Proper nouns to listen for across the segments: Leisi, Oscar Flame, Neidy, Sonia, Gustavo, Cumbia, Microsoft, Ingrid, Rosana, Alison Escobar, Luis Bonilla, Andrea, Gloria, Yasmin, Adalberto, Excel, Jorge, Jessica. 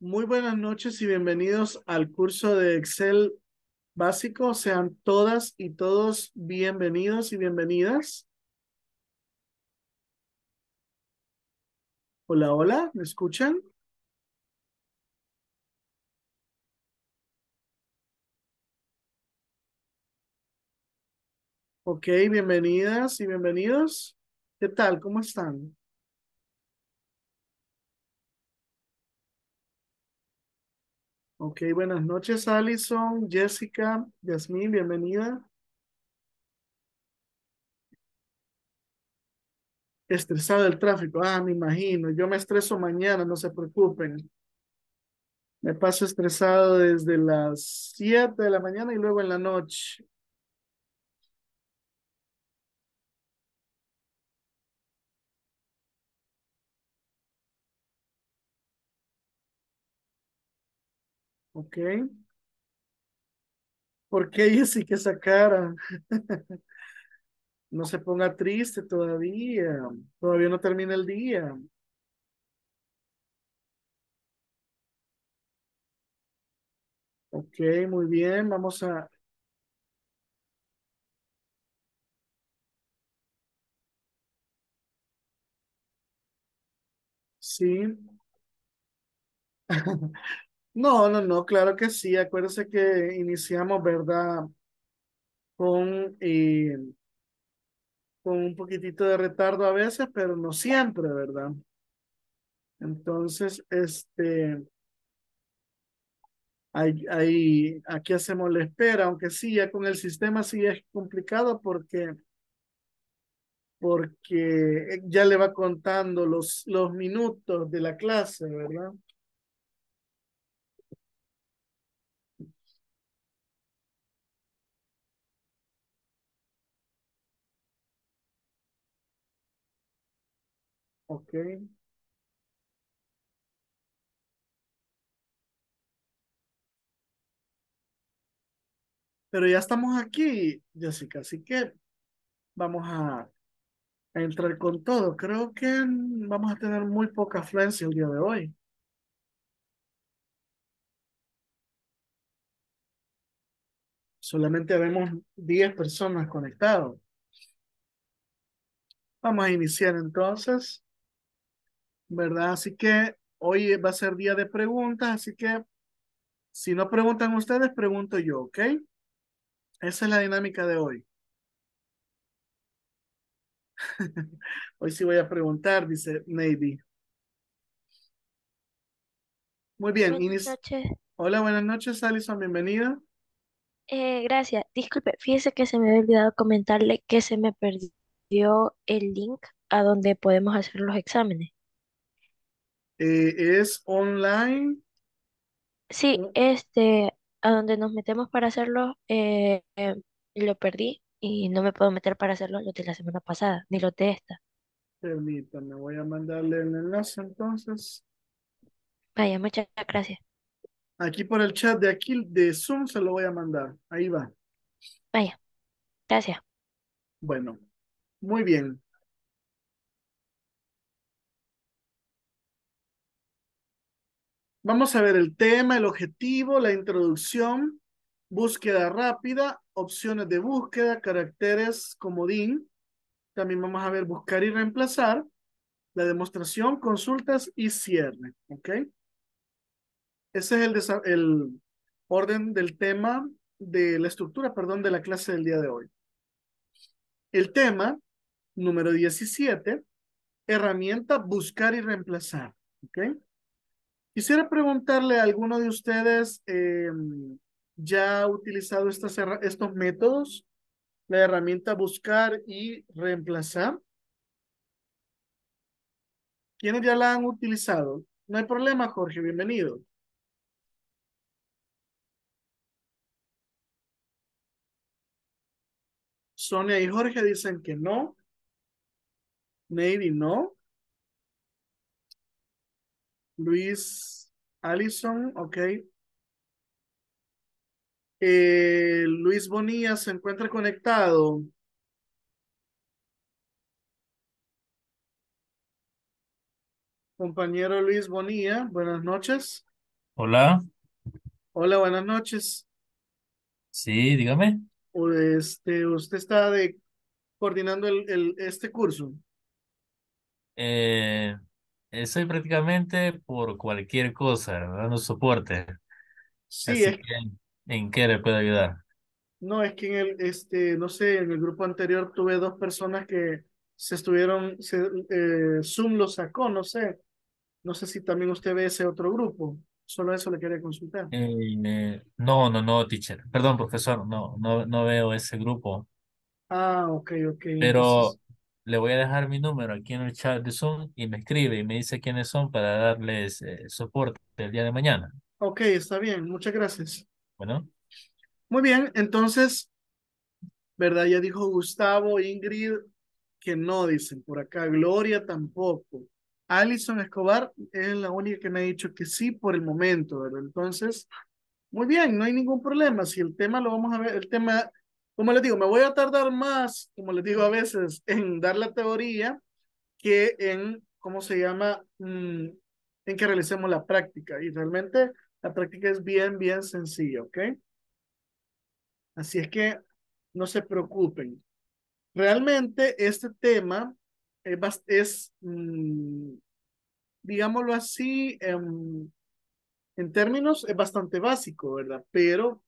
Muy buenas noches y bienvenidos al curso de Excel básico. Sean todas y todos bienvenidos y bienvenidas. Hola, hola, ¿me escuchan? Ok, bienvenidas y bienvenidos. ¿Qué tal? ¿Cómo están? Ok, buenas noches, Alison, Jessica, Yasmin, bienvenida. Estresado el tráfico, me imagino. Yo me estreso mañana, no se preocupen. Me paso estresado desde las 7 de la mañana y luego en la noche. Ok. ¿Por qué Jessica esa cara? No se ponga triste todavía. Todavía no termina el día. Ok, muy bien. Vamos a... Sí. No, no, no, claro que sí. Acuérdense que iniciamos, ¿verdad? Con un poquitito de retardo a veces, pero no siempre, ¿verdad? Entonces, aquí hacemos la espera, aunque sí, ya con el sistema sí es complicado porque ya le va contando los minutos de la clase, ¿verdad? Ok. Pero ya estamos aquí, Jessica, así que vamos a entrar con todo. Creo que vamos a tener muy poca afluencia el día de hoy. Solamente vemos 10 personas conectadas. Vamos a iniciar entonces, ¿verdad? Así que hoy va a ser día de preguntas, así que si no preguntan ustedes, pregunto yo, ¿ok? Esa es la dinámica de hoy. Hoy sí voy a preguntar, dice Neidy. Muy bien. Buenas noches. Hola, buenas noches, Alison, bienvenida. Gracias. Disculpe, fíjese que se me había olvidado comentarle que se me perdió el link a donde podemos hacer los exámenes. ¿Es online? Sí, a donde nos metemos para hacerlo, lo perdí y no me puedo meter para hacerlo los de la semana pasada, ni los de esta. Permítame, voy a mandarle el enlace entonces. Vaya, muchas gracias. Aquí por el chat de aquí, de Zoom, se lo voy a mandar. Ahí va. Vaya, gracias. Bueno, muy bien. Vamos a ver el tema, el objetivo, la introducción, búsqueda rápida, opciones de búsqueda, caracteres, comodín. También vamos a ver buscar y reemplazar, la demostración, consultas y cierre. ¿Ok? Ese es el orden del tema, de la estructura, perdón, de la clase del día de hoy. El tema, número 17, herramienta buscar y reemplazar. ¿Ok? Quisiera preguntarle a alguno de ustedes, ¿ya ha utilizado estos métodos? La herramienta buscar y reemplazar. ¿Quiénes ya la han utilizado? No hay problema, Jorge, bienvenido. Sonia y Jorge dicen que no. Neidy no. Luis, Alison, ok. Luis Bonilla se encuentra conectado. Compañero Luis Bonilla, buenas noches. Hola, Hola, buenas noches. sí, dígame. Usted está coordinando este curso. Eh, Soy prácticamente por cualquier cosa, dando soporte. Sí, Así que, ¿en qué le puedo ayudar? no, es que en no sé, en el grupo anterior tuve dos personas que Zoom lo sacó, no sé. No sé si también usted ve ese otro grupo. Solo eso le quería consultar. No, no, no, teacher. Perdón, profesor, no veo ese grupo. Ah, ok. Pero Entonces, le voy a dejar mi número aquí en el chat de Zoom y me escribe y me dice quiénes son para darles soporte el día de mañana. ok, está bien. Muchas gracias. Bueno, Muy bien, entonces, ¿verdad? Ya dijo Gustavo, Ingrid, que no dicen por acá. Gloria tampoco. Alison Escobar es la única que me ha dicho que sí por el momento, ¿verdad? Entonces, muy bien, no hay ningún problema. Si el tema lo vamos a ver, el tema, como les digo, me voy a tardar más, como les digo a veces, en dar la teoría que en, ¿cómo se llama? En que realicemos la práctica. Y realmente la práctica es bien, bien sencilla, ¿ok? Así es que no se preocupen. Realmente este tema digámoslo así, en términos es bastante básico, ¿verdad? Pero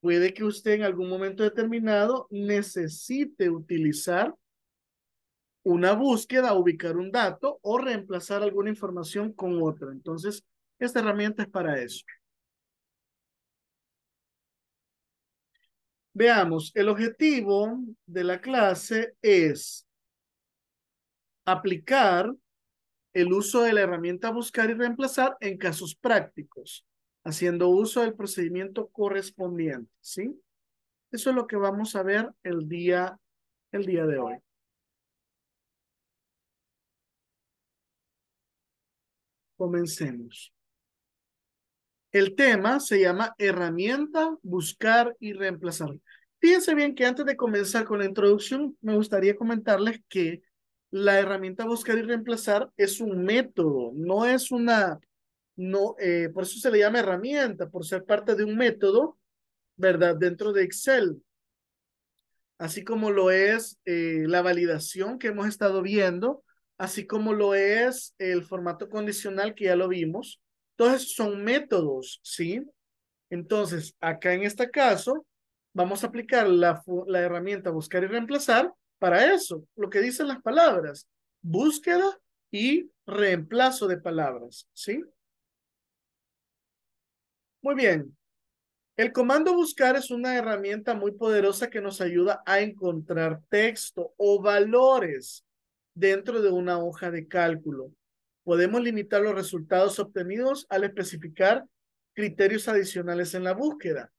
puede que usted en algún momento determinado necesite utilizar una búsqueda, ubicar un dato o reemplazar alguna información con otra. Entonces, esta herramienta es para eso. Veamos, el objetivo de la clase es aplicar el uso de la herramienta buscar y reemplazar en casos prácticos, haciendo uso del procedimiento correspondiente, ¿sí? Eso es lo que vamos a ver el día de hoy. Comencemos. El tema se llama herramienta buscar y reemplazar. Fíjense bien que antes de comenzar con la introducción, me gustaría comentarles que la herramienta buscar y reemplazar es un método, no es una, no, por eso se le llama herramienta, por ser parte de un método, ¿verdad? Dentro de Excel, así como lo es la validación que hemos estado viendo, así como lo es el formato condicional que ya lo vimos. Entonces son métodos, ¿sí? Entonces, acá en este caso, vamos a aplicar la herramienta buscar y reemplazar para eso, lo que dicen las palabras, búsqueda y reemplazo de palabras, ¿sí? Muy bien. El comando buscar es una herramienta muy poderosa que nos ayuda a encontrar texto o valores dentro de una hoja de cálculo. Podemos limitar los resultados obtenidos al especificar criterios adicionales en la búsqueda.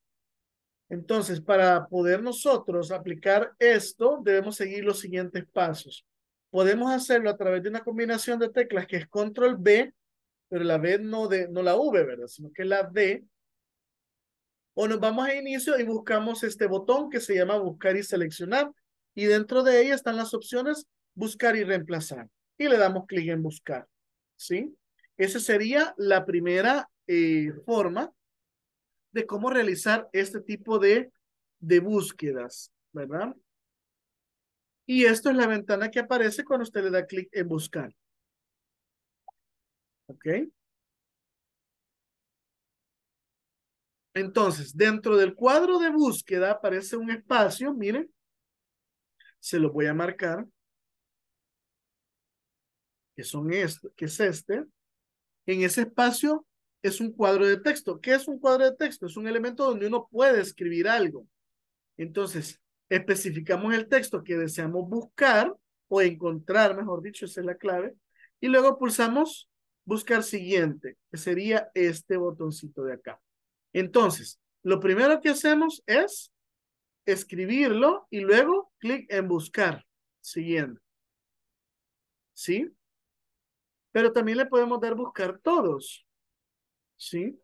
Entonces, para poder nosotros aplicar esto, debemos seguir los siguientes pasos. Podemos hacerlo a través de una combinación de teclas que es control B, pero la B no la V, ¿verdad? Sino que la D. O nos vamos a inicio y buscamos este botón que se llama buscar y seleccionar. Y dentro de ella están las opciones buscar y reemplazar. Y le damos clic en buscar. ¿Sí? Esa sería la primera forma de cómo realizar este tipo de búsquedas, ¿verdad? Y esto es la ventana que aparece cuando usted le da clic en buscar. ¿Ok? Entonces, dentro del cuadro de búsqueda aparece un espacio, miren, se lo voy a marcar, que es este. En ese espacio es un cuadro de texto. ¿Qué es un cuadro de texto? Es un elemento donde uno puede escribir algo. Entonces, especificamos el texto que deseamos buscar o encontrar, mejor dicho, esa es la clave. Y luego pulsamos buscar siguiente, que sería este botoncito de acá. Entonces, lo primero que hacemos es escribirlo y luego clic en buscar siguiente. ¿Sí? Pero también le podemos dar buscar todos, ¿sí?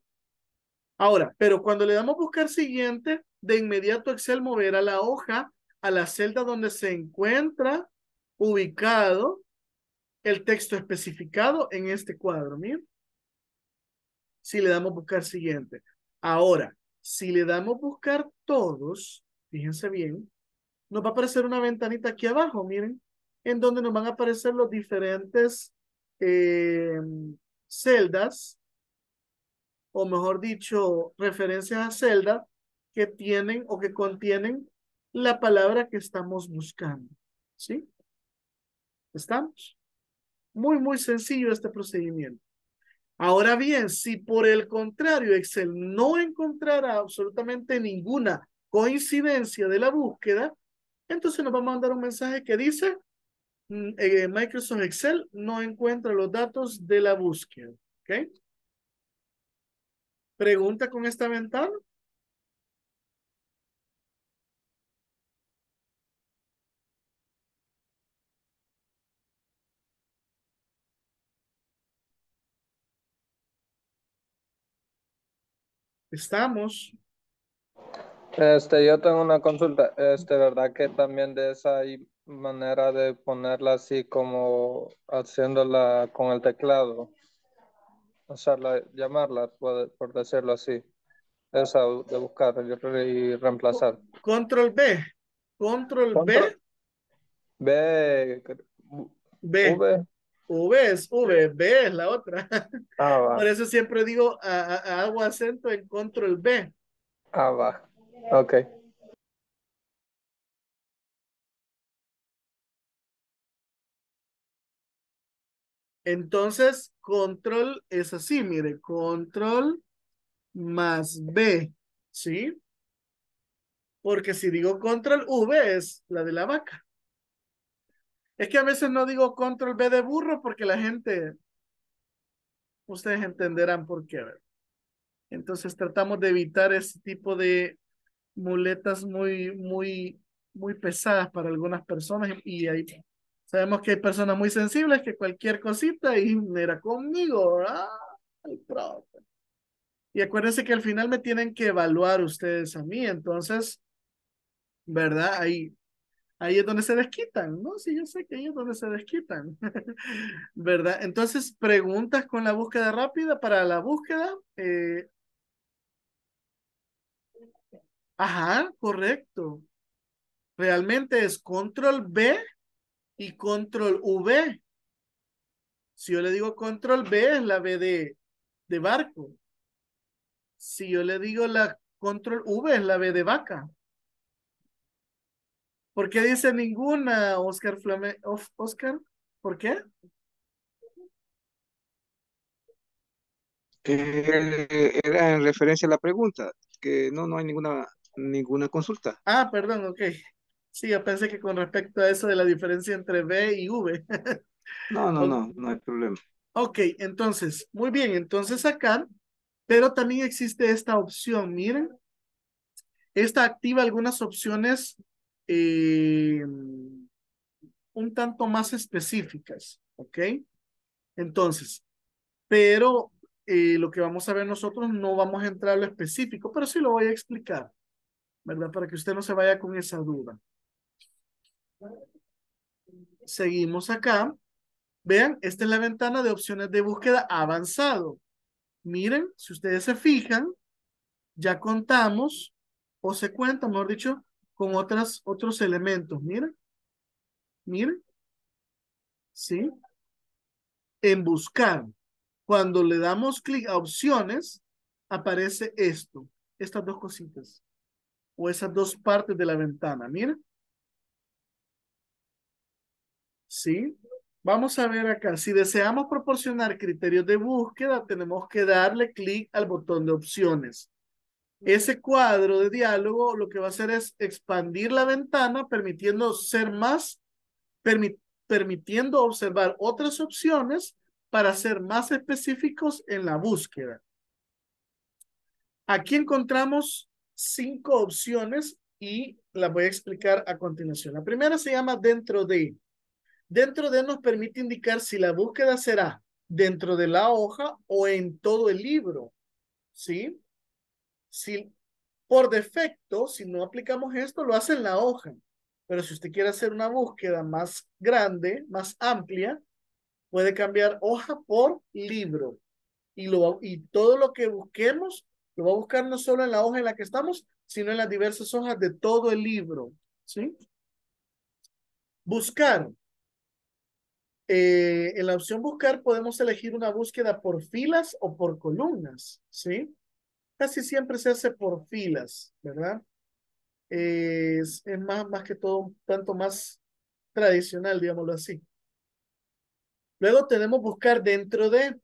Ahora, pero cuando le damos buscar siguiente, de inmediato Excel moverá la hoja a la celda donde se encuentra ubicado el texto especificado en este cuadro, miren. si le damos buscar siguiente. Ahora, si le damos buscar todos, fíjense bien, nos va a aparecer una ventanita aquí abajo, miren, en donde nos van a aparecer los diferentes celdas, o mejor dicho, referencias a celdas que tienen o que contienen la palabra que estamos buscando, ¿sí? ¿Estamos? Muy, muy sencillo este procedimiento. Ahora bien, si por el contrario Excel no encontrará absolutamente ninguna coincidencia de la búsqueda, entonces nos va a mandar un mensaje que dice Microsoft Excel no encuentra los datos de la búsqueda. ¿Ok? ¿Pregunta con esta ventana? Estamos. Yo tengo una consulta. ¿Verdad que también de esa hay manera de ponerla así como haciéndola con el teclado? O sea, llamarla, por decirlo así. Esa de buscar y reemplazar. Control B. V es la otra. Ah, va. Por eso siempre digo, hago acento en control B. Ah, va. Ok. Entonces, control es así, mire, control más B, ¿sí? Porque si digo control V es la de la vaca. Es que a veces no digo control B de burro porque la gente, ustedes entenderán por qué. Entonces tratamos de evitar ese tipo de muletas muy, muy, muy pesadas para algunas personas y ahí sabemos que hay personas muy sensibles que cualquier cosita y mira conmigo. Ay, profe. Y acuérdense que al final me tienen que evaluar ustedes a mí, entonces, ¿verdad? Ahí es donde se desquitan, ¿no? Sí, yo sé que ahí es donde se desquitan, ¿verdad? Entonces, preguntas con la búsqueda rápida para la búsqueda. Ajá, correcto. Realmente es control B y control V. Si yo le digo control B es la B de barco. Si yo le digo la control V es la B de vaca. ¿Por qué dice ninguna, Oscar Flame? Oscar, ¿por qué? Era en referencia a la pregunta, que no hay ninguna consulta. Ah, perdón, ok. Sí, yo pensé que con respecto a eso de la diferencia entre B y V. No hay problema. Ok, entonces, muy bien, entonces acá, pero también existe esta opción, miren. Esta activa algunas opciones un tanto más específicas, ¿ok? Entonces, pero lo que vamos a ver nosotros no vamos a entrar a lo específico, pero sí lo voy a explicar, ¿verdad? Para que usted no se vaya con esa duda. Seguimos acá. Vean, esta es la ventana de opciones de búsqueda avanzado. Miren, si ustedes se fijan, ya contamos, o se cuenta, mejor dicho, con otros elementos, miren, ¿sí? En buscar, cuando le damos clic a opciones, aparece esto, estas dos cositas, o esas dos partes de la ventana, miren, ¿sí? Vamos a ver acá, si deseamos proporcionar criterios de búsqueda, tenemos que darle clic al botón de opciones. Ese cuadro de diálogo lo que va a hacer es expandir la ventana permitiendo ser más, permitiendo observar otras opciones para ser más específicos en la búsqueda. Aquí encontramos 5 opciones y las voy a explicar a continuación. La primera se llama dentro de. Dentro de nos permite indicar si la búsqueda será dentro de la hoja o en todo el libro, ¿sí? Si por defecto, si no aplicamos esto, lo hace en la hoja. Pero si usted quiere hacer una búsqueda más grande, más amplia, puede cambiar hoja por libro. y todo lo que busquemos lo va a buscar no solo en la hoja en la que estamos, sino en las diversas hojas de todo el libro, ¿sí? Buscar. En la opción buscar podemos elegir una búsqueda por filas o por columnas, ¿sí? Casi siempre se hace por filas, ¿verdad? Es más que todo un tanto más tradicional, digámoslo así. Luego tenemos buscar dentro de.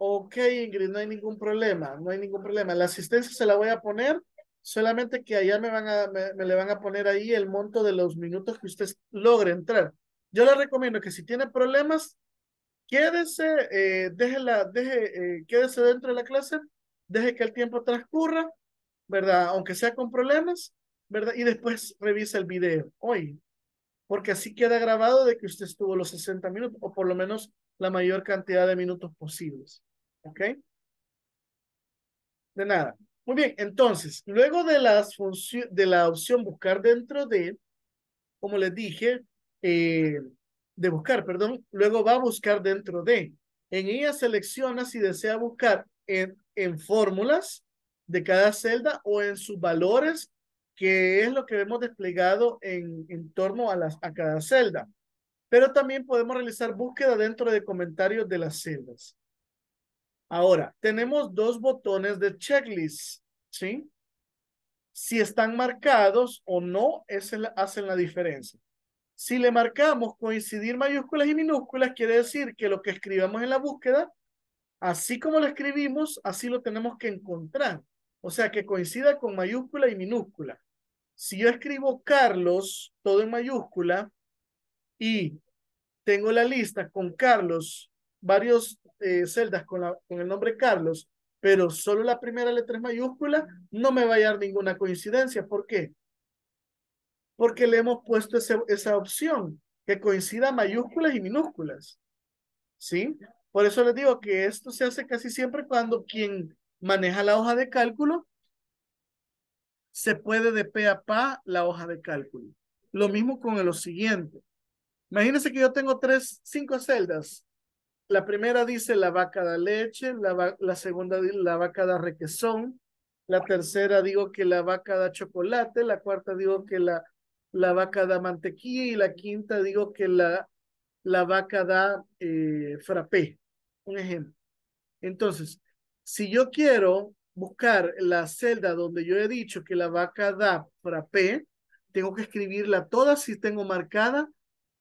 Ok, Ingrid, no hay ningún problema, no hay ningún problema. La asistencia se la voy a poner. Solamente que allá me le van a poner ahí el monto de los minutos que usted logre entrar. Yo le recomiendo que si tiene problemas, quédese dentro de la clase, deje que el tiempo transcurra, ¿verdad? Aunque sea con problemas, ¿verdad? Y después revisa el video hoy, porque así queda grabado de que usted estuvo los 60 minutos, o por lo menos la mayor cantidad de minutos posibles. ¿Ok? De nada. Muy bien, entonces, luego de la opción buscar dentro de, como les dije, luego va a buscar dentro de. En ella selecciona si desea buscar en fórmulas de cada celda o en sus valores, que es lo que vemos desplegado en torno a cada celda. Pero también podemos realizar búsqueda dentro de comentarios de las celdas. Ahora, tenemos dos botones de checklist, ¿sí? Si están marcados o no, hacen la diferencia. Si le marcamos coincidir mayúsculas y minúsculas, quiere decir que lo que escribamos en la búsqueda, así como lo escribimos, así lo tenemos que encontrar. O sea, que coincida con mayúscula y minúscula. Si yo escribo Carlos, todo en mayúscula, y tengo la lista con Carlos, varios... celdas con el nombre Carlos, pero solo la primera letra es mayúscula, no me va a dar ninguna coincidencia. ¿Por qué? Porque le hemos puesto esa opción que coincida mayúsculas y minúsculas, ¿sí? Por eso les digo que esto se hace casi siempre cuando quien maneja la hoja de cálculo se puede de pe a pa la hoja de cálculo. Lo mismo con lo siguiente. Imagínense que yo tengo 5 celdas. La primera dice la vaca da leche, la segunda la vaca da requesón, la tercera digo que la vaca da chocolate, la cuarta digo que la vaca da mantequilla y la quinta digo que la vaca da frappé, un ejemplo. Entonces, si yo quiero buscar la celda donde yo he dicho que la vaca da frappé, tengo que escribirla toda si tengo marcada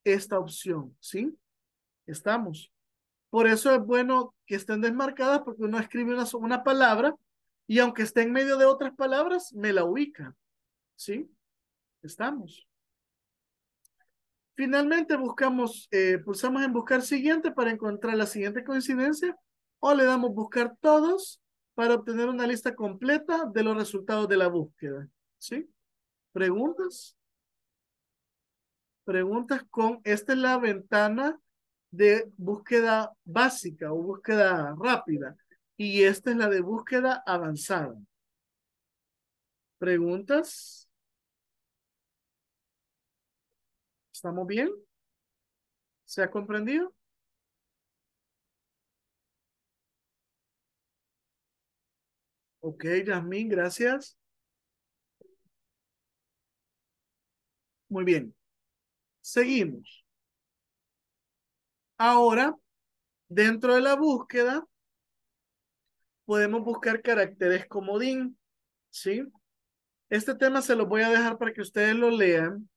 esta opción, ¿sí? Estamos. Por eso es bueno que estén desmarcadas porque uno escribe una palabra y aunque esté en medio de otras palabras, me la ubica. ¿Sí? Estamos. Finalmente buscamos, pulsamos en buscar siguiente para encontrar la siguiente coincidencia o le damos buscar todos para obtener una lista completa de los resultados de la búsqueda. ¿Sí? ¿Preguntas? Preguntas con, esta es la ventana de búsqueda básica o búsqueda rápida y esta es la de búsqueda avanzada. ¿Preguntas? ¿Estamos bien? ¿Se ha comprendido? Ok, Yasmin, gracias. Muy bien. Seguimos. Ahora, dentro de la búsqueda, podemos buscar caracteres comodín, ¿sí? Este tema se lo voy a dejar para que ustedes lo lean,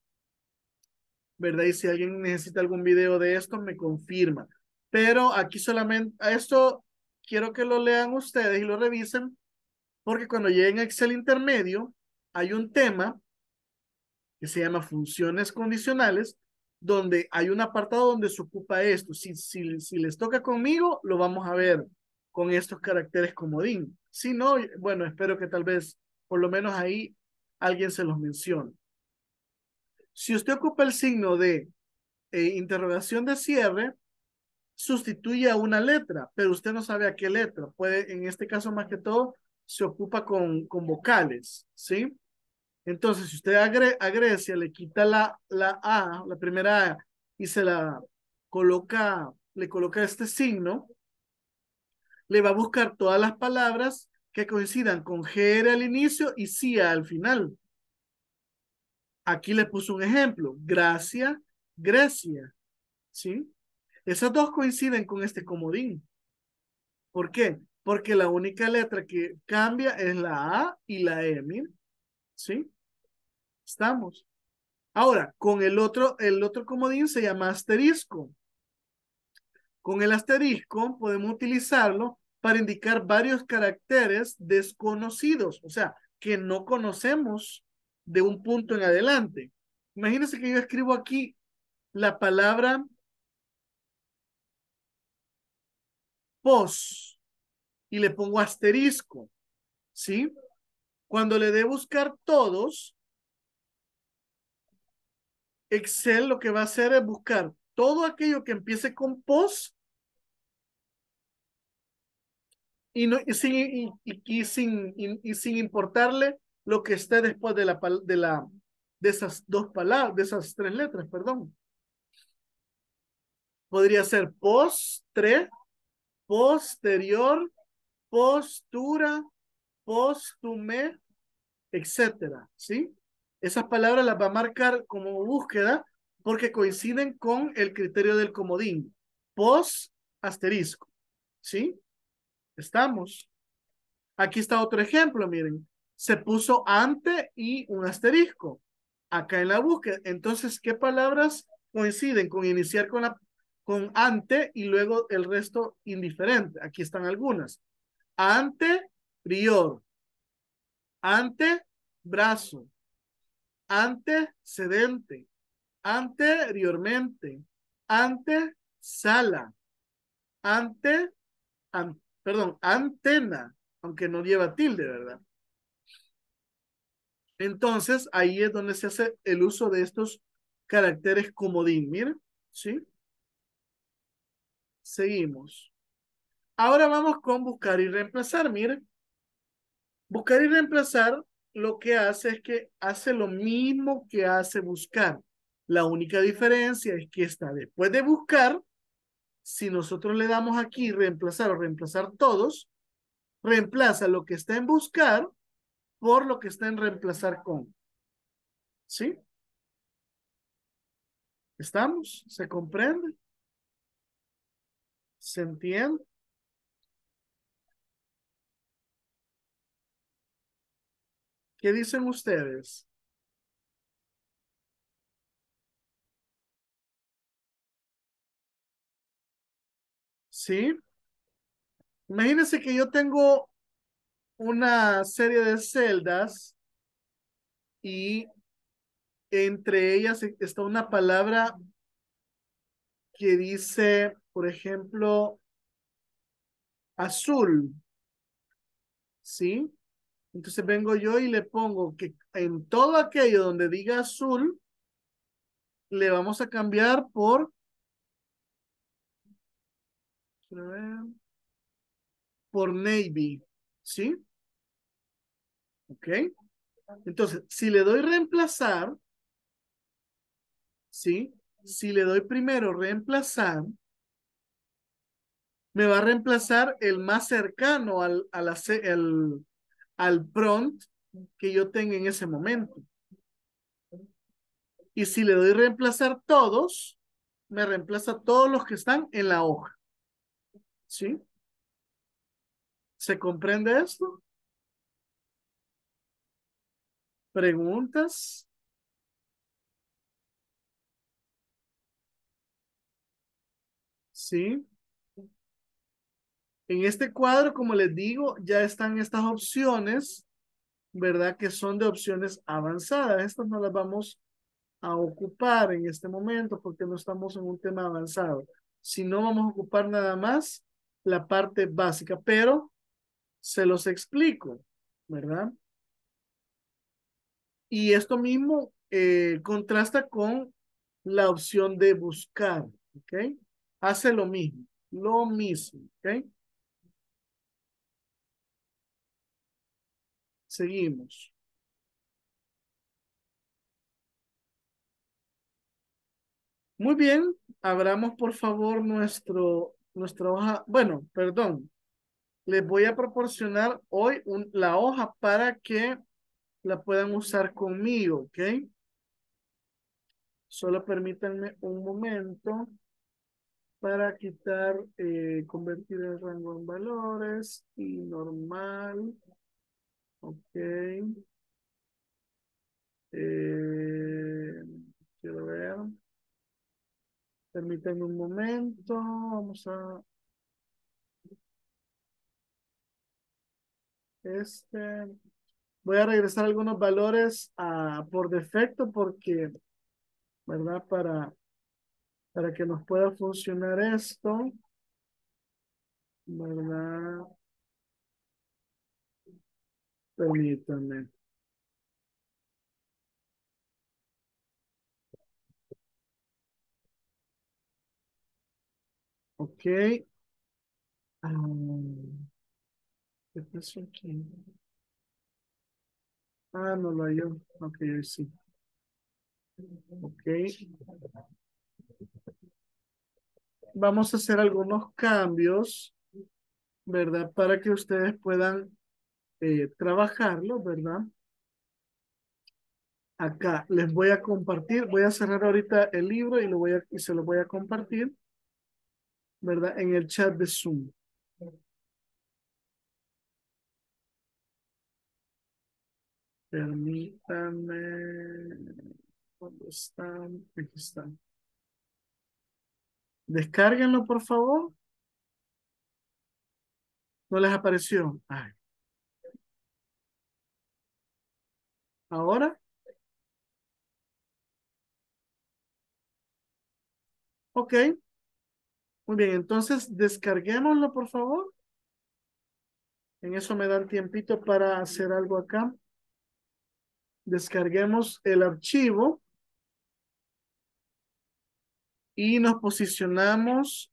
¿verdad? Y si alguien necesita algún video de esto, me confirma. Pero aquí solamente, a esto quiero que lo lean ustedes y lo revisen, porque cuando lleguen a Excel intermedio, hay un tema que se llama funciones condicionales, donde hay un apartado donde se ocupa esto. Si les toca conmigo, lo vamos a ver con estos caracteres comodín. Si no, bueno, espero que tal vez, por lo menos ahí, alguien se los mencione. Si usted ocupa el signo de interrogación de cierre, sustituye a una letra, pero usted no sabe a qué letra. Puede, en este caso, más que todo, se ocupa con vocales, ¿sí? Entonces, si usted a Grecia le quita la A, la primera A, y se la coloca, le coloca este signo, le va a buscar todas las palabras que coincidan con GR al inicio y CIA al final. Aquí le puso un ejemplo, Gracia, Grecia, ¿sí? Esas dos coinciden con este comodín. ¿Por qué? Porque la única letra que cambia es la A y la E, miren. ¿Sí? Estamos. Ahora, con el otro comodín se llama asterisco. Con el asterisco podemos utilizarlo para indicar varios caracteres desconocidos, o sea, que no conocemos de un punto en adelante. Imagínense que yo escribo aquí la palabra pos y le pongo asterisco, ¿sí? Cuando le dé buscar todos, Excel lo que va a hacer es buscar todo aquello que empiece con pos y sin importarle lo que esté después de esas dos palabras, de esas tres letras, perdón. Podría ser postre, posterior, postura, póstume, etcétera, ¿sí? Esas palabras las va a marcar como búsqueda porque coinciden con el criterio del comodín. Pos, asterisco, ¿sí? Estamos. Aquí está otro ejemplo, miren. Se puso ante y un asterisco. Acá en la búsqueda. Entonces, ¿qué palabras coinciden con iniciar con ante y luego el resto indiferente? Aquí están algunas. Ante, prior, ante, brazo, antecedente, anteriormente, ante, sala, antena, aunque no lleva tilde, ¿verdad? Entonces, ahí es donde se hace el uso de estos caracteres comodín, miren, ¿sí? Seguimos. Ahora vamos con buscar y reemplazar, miren. Buscar y reemplazar lo que hace es que hace lo mismo que hace buscar. La única diferencia es que está después de buscar, si nosotros le damos aquí reemplazar o reemplazar todos, reemplaza lo que está en buscar por lo que está en reemplazar con. ¿Sí? ¿Estamos? ¿Se comprende? ¿Se entiende? ¿Qué dicen ustedes? ¿Sí? Imagínense que yo tengo una serie de celdas y entre ellas está una palabra que dice, por ejemplo, azul. ¿Sí? Entonces vengo yo y le pongo que en todo aquello donde diga azul, le vamos a cambiar por navy, ¿sí? Ok. Entonces, si le doy reemplazar, ¿sí? Si le doy primero reemplazar, me va a reemplazar el más cercano al prompt que yo tenga en ese momento. Y si le doy reemplazar todos, me reemplaza todos los que están en la hoja. ¿Sí? ¿Se comprende esto? ¿Preguntas? ¿Sí? En este cuadro, como les digo, ya están estas opciones, ¿verdad? Que son de opciones avanzadas. Estas no las vamos a ocupar en este momento porque no estamos en un tema avanzado. Si no, vamos a ocupar nada más la parte básica, pero se los explico, ¿verdad? Y esto mismo contrasta con la opción de buscar, ¿ok? Hace lo mismo, ¿ok? Seguimos. Muy bien, abramos por favor nuestra hoja, bueno, perdón, les voy a proporcionar hoy la hoja para que la puedan usar conmigo, ¿ok? Solo permítanme un momento para quitar, convertir el rango en valores y normal, ok. Quiero ver. Permítanme un momento. Vamos a... Voy a regresar algunos valores por defecto porque, ¿verdad? Para que nos pueda funcionar esto, ¿verdad? Permítanme. Ok. ¿Qué pasó aquí? Ah, no lo hallo. Ok, sí. Ok. Vamos a hacer algunos cambios, ¿verdad? Para que ustedes puedan trabajarlo, ¿verdad? Acá les voy a compartir. Voy a cerrar ahorita el libro y se lo voy a compartir, ¿verdad? En el chat de Zoom. Permítanme. ¿Dónde están? Aquí están. Descárguenlo, por favor. ¿No les apareció? Ay. ¿Ahora? Ok. Muy bien, entonces descarguémoslo, por favor. En eso me dan tiempito para hacer algo acá. Descarguemos el archivo. Y nos posicionamos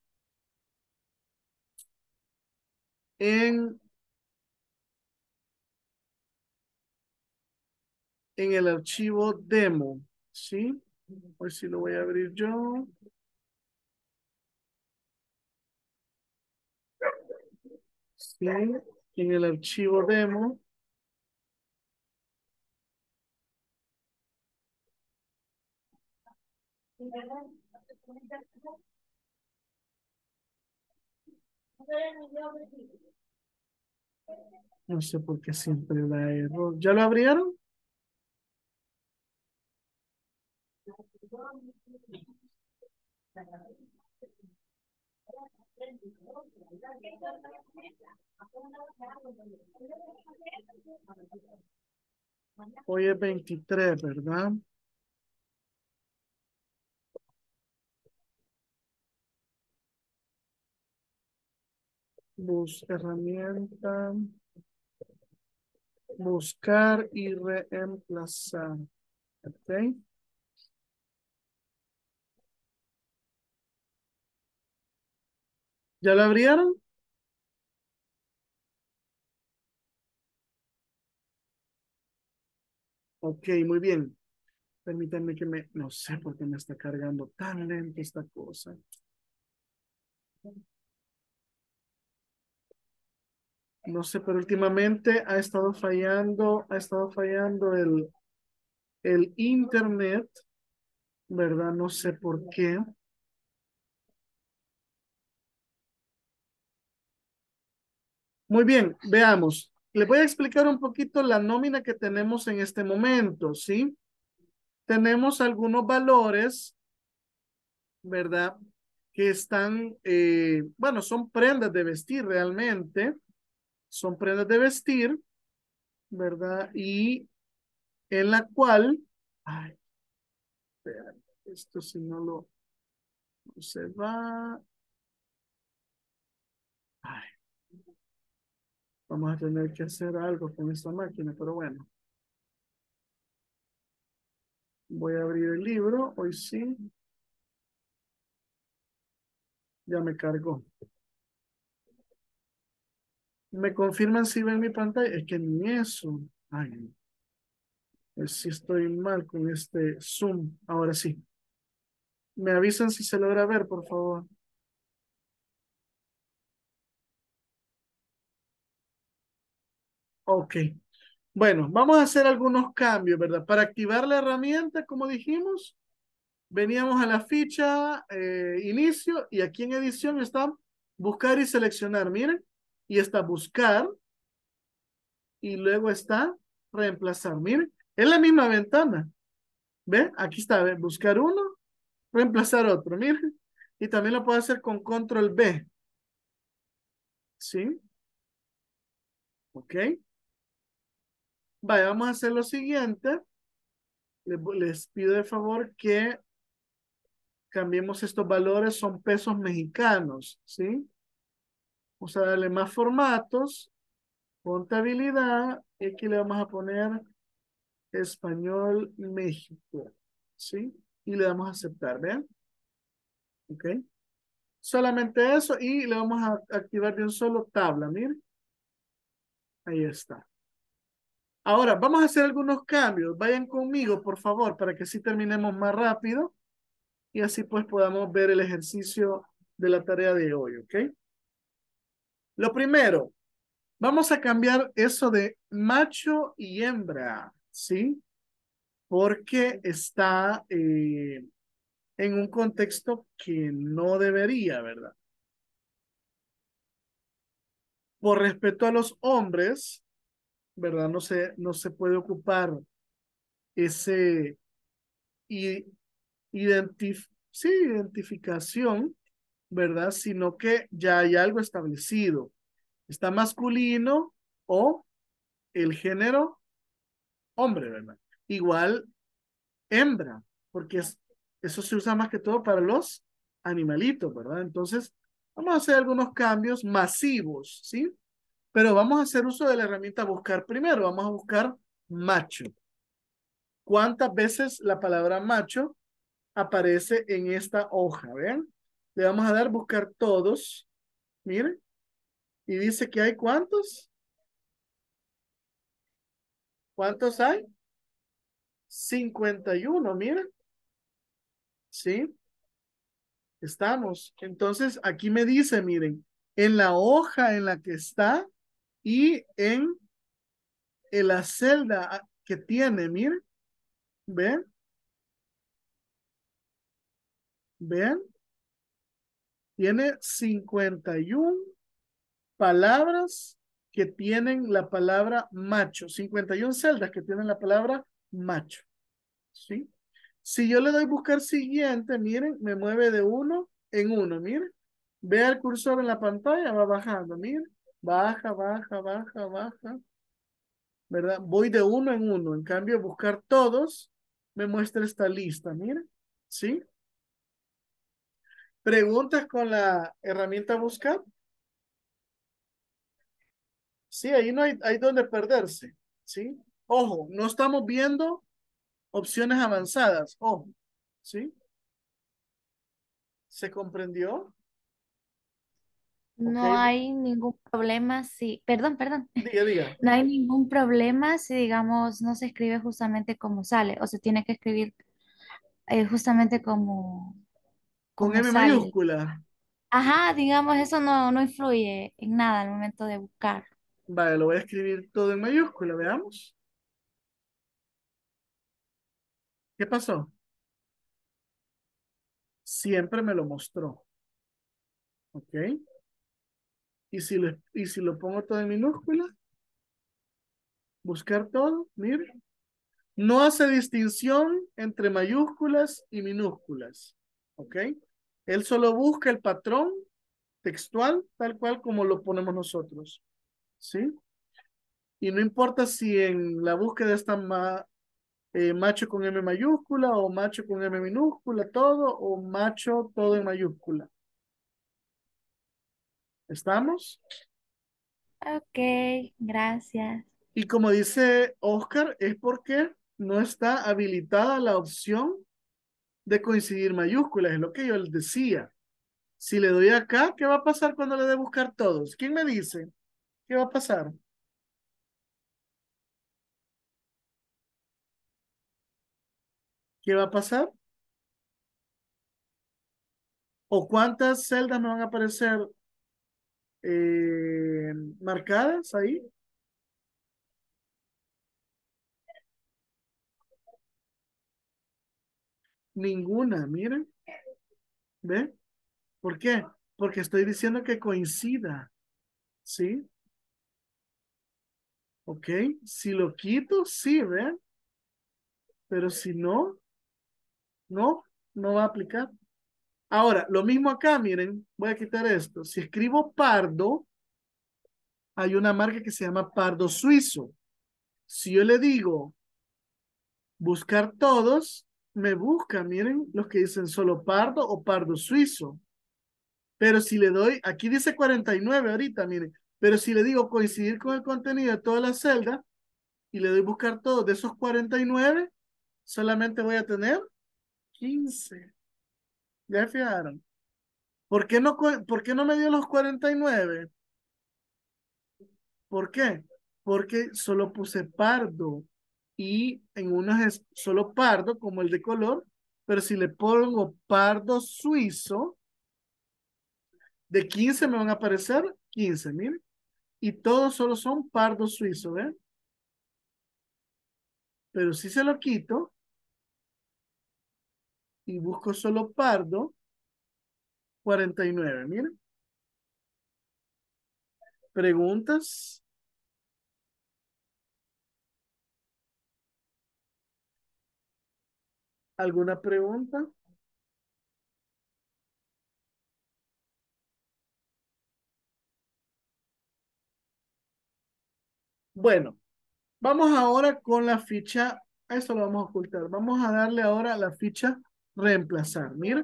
en el archivo demo. ¿Sí? Pues sí lo voy a abrir yo. Sí, en el archivo demo. No sé por qué siempre la error. ¿Ya lo abrieron? Hoy es 23, ¿verdad? Herramienta. Buscar y reemplazar. Ok. ¿Ya lo abrieron? Ok, muy bien. Permítanme que me... No sé por qué me está cargando tan lento esta cosa. No sé, pero últimamente ha estado fallando el internet, ¿verdad? No sé por qué. Muy bien, veamos. Les voy a explicar un poquito la nómina que tenemos en este momento, ¿sí? Tenemos algunos valores, ¿verdad? Que están, bueno, son prendas de vestir realmente. Son prendas de vestir, ¿verdad? Y en la cual, ay, espérame, esto si no lo, no se va. Ay. Vamos a tener que hacer algo con esta máquina, pero bueno. Voy a abrir el libro, hoy sí. Ya me cargó. ¿Me confirman si ven mi pantalla? Es que ni eso. Ay, si estoy mal con este Zoom. Ahora sí. Me avisan si se logra ver, por favor. Ok. Bueno, vamos a hacer algunos cambios, ¿verdad? Para activar la herramienta, como dijimos, veníamos a la ficha inicio y aquí en edición está buscar y seleccionar. Miren, y está buscar y luego está reemplazar. Miren, es la misma ventana. ¿Ven? Aquí está, ¿ven? Buscar uno, reemplazar otro. Miren, y también lo puedo hacer con control B. ¿Sí? Ok. Vale, vamos a hacer lo siguiente. Les pido de favor que cambiemos estos valores, son pesos mexicanos, ¿sí? Vamos a darle más formatos, contabilidad, y aquí le vamos a poner español México, ¿sí? Y le damos a aceptar, ¿vean? Ok. Solamente eso, y le vamos a activar de un solo tabla, miren. Ahí está. Ahora, vamos a hacer algunos cambios. Vayan conmigo, por favor, para que así terminemos más rápido y así pues podamos ver el ejercicio de la tarea de hoy, ¿ok? Lo primero, vamos a cambiar eso de macho y hembra, ¿sí? Porque está en un contexto que no debería, ¿verdad? Por respeto a los hombres, ¿verdad? No se puede ocupar ese identificación, ¿verdad? Sino que ya hay algo establecido. Está masculino o el género hombre, ¿verdad? Igual hembra, porque eso se usa más que todo para los animalitos, ¿verdad? Entonces, vamos a hacer algunos cambios masivos, ¿sí? Pero vamos a hacer uso de la herramienta buscar primero. Vamos a buscar macho. ¿Cuántas veces la palabra macho aparece en esta hoja? ¿Vean? Le vamos a dar buscar todos. Miren. Y dice que hay ¿cuántos? ¿Cuántos hay? 51, miren. ¿Sí? Estamos. Entonces, aquí me dice, miren, en la hoja en la que está y en la celda que tiene, miren. ¿Ven? ¿Ven? Tiene 51 palabras que tienen la palabra macho. 51 celdas que tienen la palabra macho. ¿Sí? Si yo le doy buscar siguiente, miren, me mueve de uno en uno, miren. Vea el cursor en la pantalla, va bajando, miren. Baja, baja, baja, baja. ¿Verdad? Voy de uno en uno. En cambio, buscar todos me muestra esta lista, miren. ¿Sí? ¿Preguntas con la herramienta buscar? Sí, ahí no hay donde perderse, ¿sí? Ojo, no estamos viendo opciones avanzadas, ojo, ¿sí? ¿Se comprendió? No, okay. Hay ningún problema si, perdón. Diga. No hay ningún problema si, digamos, no se escribe justamente como sale, o se tiene que escribir justamente como... Con M mayúscula. Ajá, digamos, eso no influye en nada al momento de buscar. Vale, lo voy a escribir todo en mayúscula, veamos. ¿Qué pasó? Siempre me lo mostró. ¿Ok? Y si lo pongo todo en minúscula, buscar todo, mire. No hace distinción entre mayúsculas y minúsculas. ¿Ok? Él solo busca el patrón textual tal cual como lo ponemos nosotros. ¿Sí? Y no importa si en la búsqueda está macho con M mayúscula o macho con M minúscula, todo, o macho todo en mayúscula. ¿Estamos? Ok, gracias. Y como dice Oscar, es porque no está habilitada la opción de coincidir mayúsculas, es lo que yo les decía. Si le doy acá, ¿qué va a pasar cuando le dé buscar todos? ¿Quién me dice? ¿Qué va a pasar? ¿Qué va a pasar? ¿O cuántas celdas me van a aparecer marcadas ahí? Ninguna, miren. ¿Ve? ¿Por qué? Porque estoy diciendo que coincida. ¿Sí? Ok. Si lo quito, sí, ¿ve? Pero si no, no va a aplicar. Ahora, lo mismo acá, miren. Voy a quitar esto. Si escribo pardo, hay una marca que se llama pardo suizo. Si yo le digo buscar todos, me busca, miren, los que dicen solo pardo o pardo suizo. Pero si le doy, aquí dice 49 ahorita, miren. Pero si le digo coincidir con el contenido de toda la celda y le doy buscar todos, de esos 49, solamente voy a tener 15. ¿Ya fijaron? ¿Por qué no me dio los 49? ¿Por qué? Porque solo puse pardo. Y en unos es solo pardo, como el de color. Pero si le pongo pardo suizo, de 15 me van a aparecer 15, miren. Y todos solo son pardo suizo, ¿ven? Pero si se lo quito y busco solo pardo, 49, miren. ¿Preguntas? ¿Alguna pregunta? Bueno, vamos ahora con la ficha. Esto lo vamos a ocultar. Vamos a darle ahora la ficha reemplazar. Mira.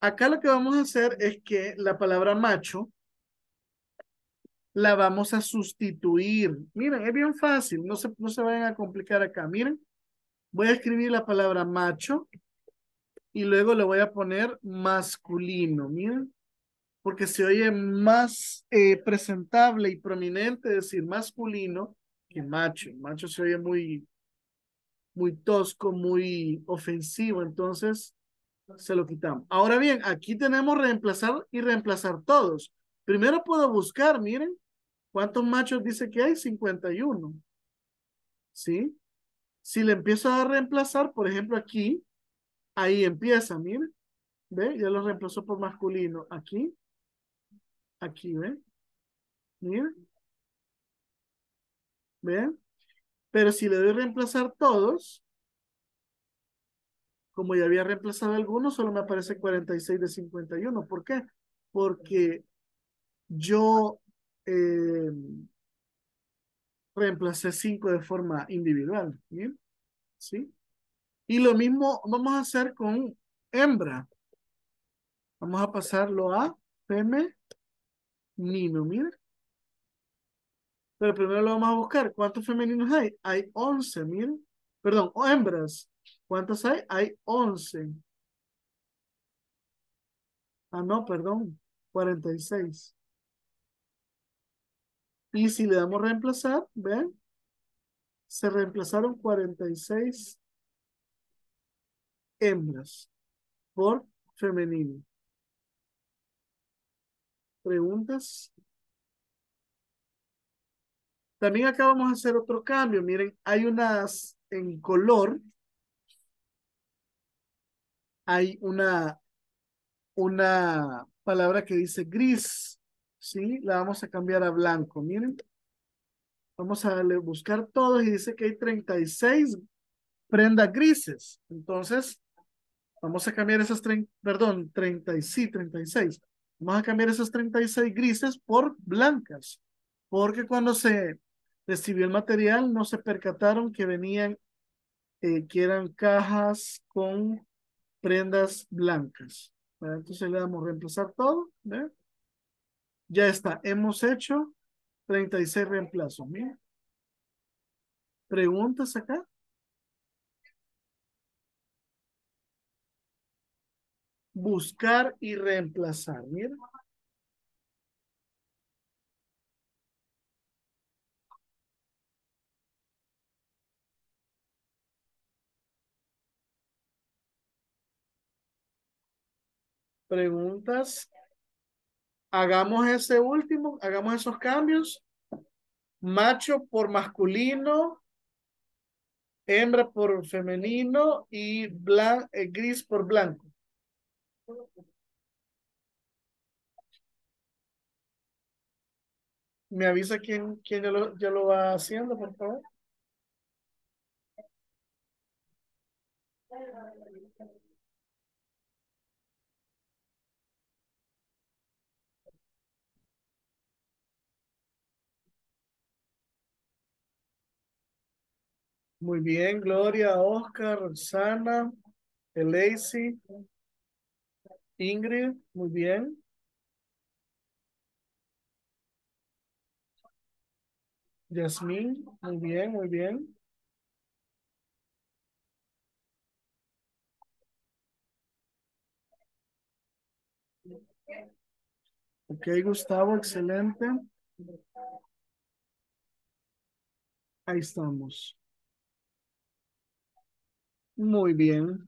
Acá lo que vamos a hacer es que la palabra macho la vamos a sustituir. Miren, es bien fácil. No se vayan a complicar acá. Miren. Voy a escribir la palabra macho y luego le voy a poner masculino, miren. Porque se oye más presentable y prominente decir masculino que macho. Macho se oye muy tosco, muy ofensivo, entonces se lo quitamos. Ahora bien, aquí tenemos reemplazar y reemplazar todos. Primero puedo buscar, miren, ¿cuántos machos dice que hay? 51. ¿Sí? Si le empiezo a reemplazar, por ejemplo, aquí, ahí empieza, miren. ¿Ve? Ya lo reemplazó por masculino. Aquí. Aquí, ¿ve? Miren. ¿Ve? Pero si le doy reemplazar todos, como ya había reemplazado algunos, solo me aparece 46 de 51. ¿Por qué? Porque yo reemplacé 5 de forma individual. ¿Bien? ¿Sí? Y lo mismo vamos a hacer con hembra. Vamos a pasarlo a femenino. Miren. Pero primero lo vamos a buscar. ¿Cuántos femeninos hay? Hay 11. Miren. Perdón, o hembras. ¿Cuántas hay? Hay 11. Ah, no, perdón. 46. Y si le damos reemplazar, ¿ven? Se reemplazaron 46 hembras por femenino. ¿Preguntas? También acá vamos a hacer otro cambio. Miren, hay unas en color. Hay una palabra que dice gris. Sí, la vamos a cambiar a blanco, miren. Vamos a darle buscar todos y dice que hay 36 prendas grises. Entonces, vamos a cambiar esas, 36. Vamos a cambiar esas 36 grises por blancas. Porque cuando se recibió el material, no se percataron que venían, que eran cajas con prendas blancas. Bueno, entonces le damos reemplazar todo, ¿ve? Ya está, hemos hecho 36 reemplazos, miren. ¿Preguntas acá? Buscar y reemplazar, miren. preguntas. Hagamos ese último, hagamos esos cambios. Macho por masculino, hembra por femenino y gris por blanco. Me avisa quién ya lo va haciendo, por favor. Muy bien, Gloria, Oscar, Rosana, Leisi, Ingrid, muy bien. Yasmin, muy bien, muy bien. Ok, Gustavo, excelente. Ahí estamos. Muy bien.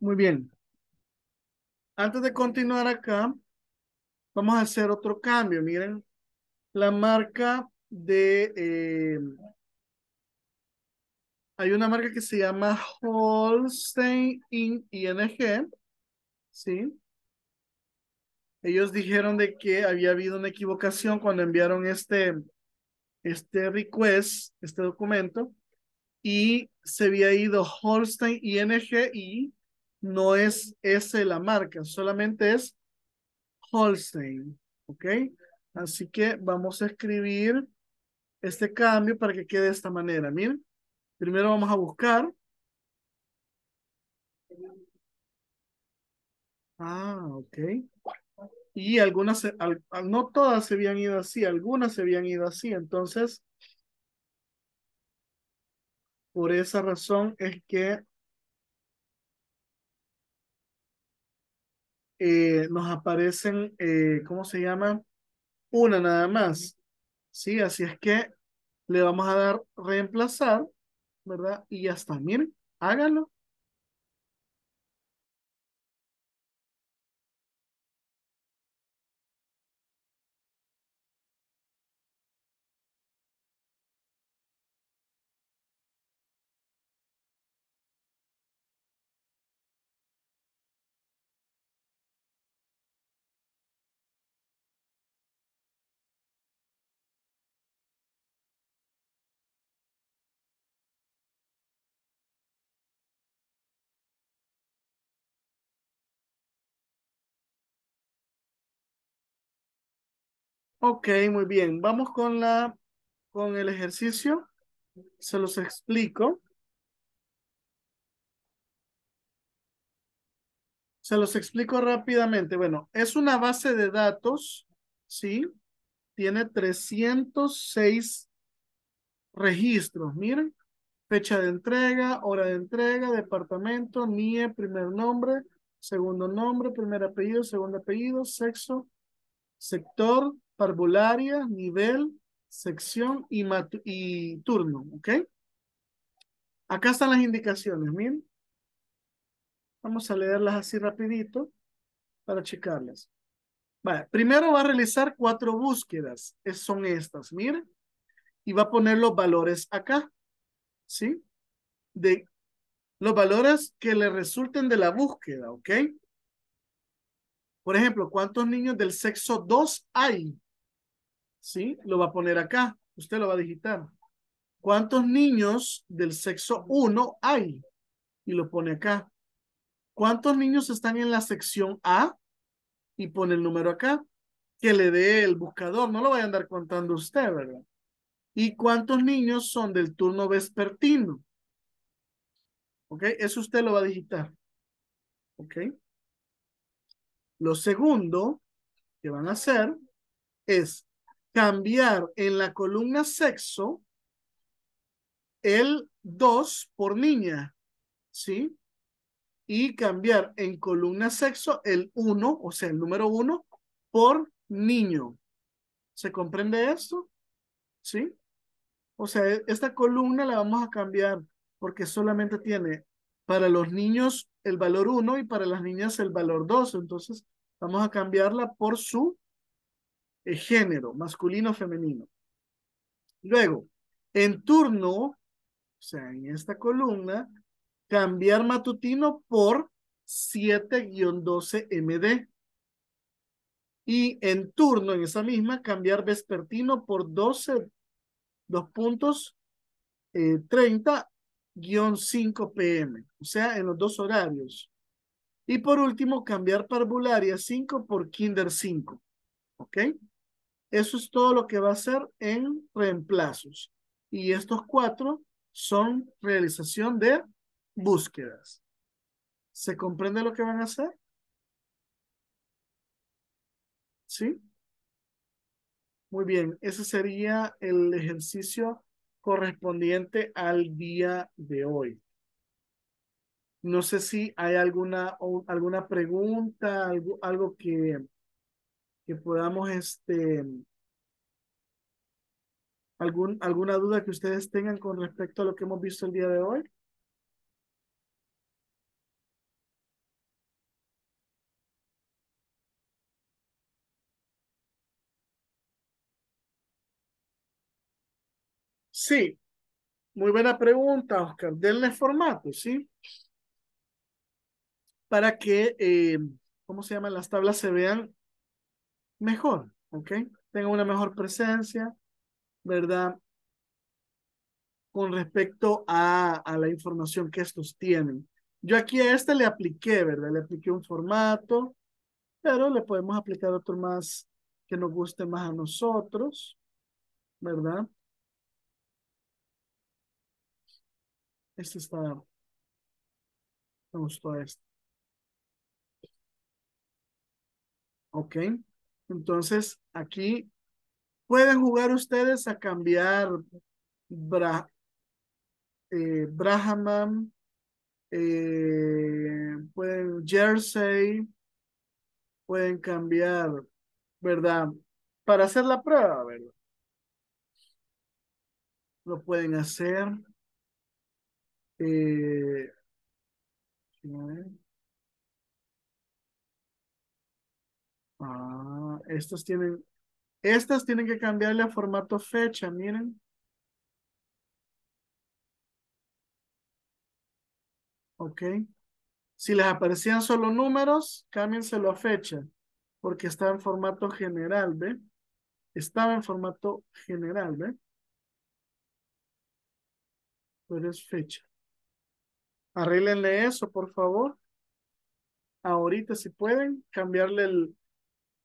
Muy bien. Antes de continuar acá, vamos a hacer otro cambio. Miren, la marca de... hay una marca que se llama Holstein ING. ¿Sí? Ellos dijeron de que había habido una equivocación cuando enviaron este request, este documento, y se había ido Holstein ING y no es esa la marca, solamente es Holstein, ¿ok? Así que vamos a escribir este cambio para que quede de esta manera, miren. Primero vamos a buscar. Ah, ok. Y algunas, no todas se habían ido así, algunas se habían ido así. Entonces, por esa razón es que nos aparecen, ¿cómo se llama? Una nada más. Sí, así es que le vamos a dar reemplazar, ¿verdad? Y ya está, miren, háganlo. Ok, muy bien. Vamos con el ejercicio. Se los explico. Se los explico rápidamente. Bueno, es una base de datos, ¿sí? Tiene 306 registros. Miren, fecha de entrega, hora de entrega, departamento, NIE, primer nombre, segundo nombre, primer apellido, segundo apellido, sexo, sector, parvularia, nivel, sección y turno, ¿ok? Acá están las indicaciones, miren. Vamos a leerlas así rapidito para checarlas. Vale, primero va a realizar 4 búsquedas. Son estas, miren. Y va a poner los valores acá, ¿sí? De los valores que le resulten de la búsqueda, ¿ok? Por ejemplo, ¿cuántos niños del sexo 2 hay? ¿Sí? Lo va a poner acá. Usted lo va a digitar. ¿Cuántos niños del sexo 1 hay? Y lo pone acá. ¿Cuántos niños están en la sección A? Y pone el número acá. Que le dé el buscador. No lo vaya a andar contando usted, ¿verdad? ¿Y cuántos niños son del turno vespertino? ¿Ok? Eso usted lo va a digitar. ¿Ok? Lo segundo que van a hacer es cambiar en la columna sexo el 2 por niña, ¿sí? Y cambiar en columna sexo el 1, o sea, el número 1 por niño, ¿Se comprende esto? ¿Sí? O sea, esta columna la vamos a cambiar porque solamente tiene para los niños el valor 1 y para las niñas el valor 2. Entonces, vamos a cambiarla por su género, masculino o femenino. Luego, en turno, o sea, en esta columna, cambiar matutino por 7-12 MD. Y en turno, en esa misma, cambiar vespertino por 12:30-5 PM. O sea, en los dos horarios. Y por último, cambiar parvularia 5 por kinder 5. ¿Ok? Eso es todo lo que va a hacer en reemplazos. Y estos 4 son realización de búsquedas. ¿Se comprende lo que van a hacer? ¿Sí? Muy bien, ese sería el ejercicio correspondiente al día de hoy. No sé si hay alguna pregunta, algo que podamos, alguna duda que ustedes tengan con respecto a lo que hemos visto el día de hoy. Sí, muy buena pregunta, Oscar. Denle formato, ¿sí? Para que, ¿cómo se llaman? Las tablas se vean mejor, ¿ok? Tengan una mejor presencia, ¿verdad? Con respecto a la información que estos tienen. Yo aquí a este le apliqué, ¿verdad? Le apliqué un formato, pero le podemos aplicar otro más que nos guste más a nosotros, ¿verdad? Este está, me gustó este. Ok, entonces aquí pueden jugar ustedes a cambiar Brahman, pueden Jersey, pueden cambiar, ¿verdad? Para hacer la prueba, ¿verdad? Lo pueden hacer. Estas tienen que cambiarle a formato fecha, miren. Ok. Si les aparecían solo números, cámbienselo a fecha, porque está en formato general, ¿ve? Estaba en formato general, ¿ve? Pero es fecha. Arréglenle eso, por favor. Ahorita, si pueden, cambiarle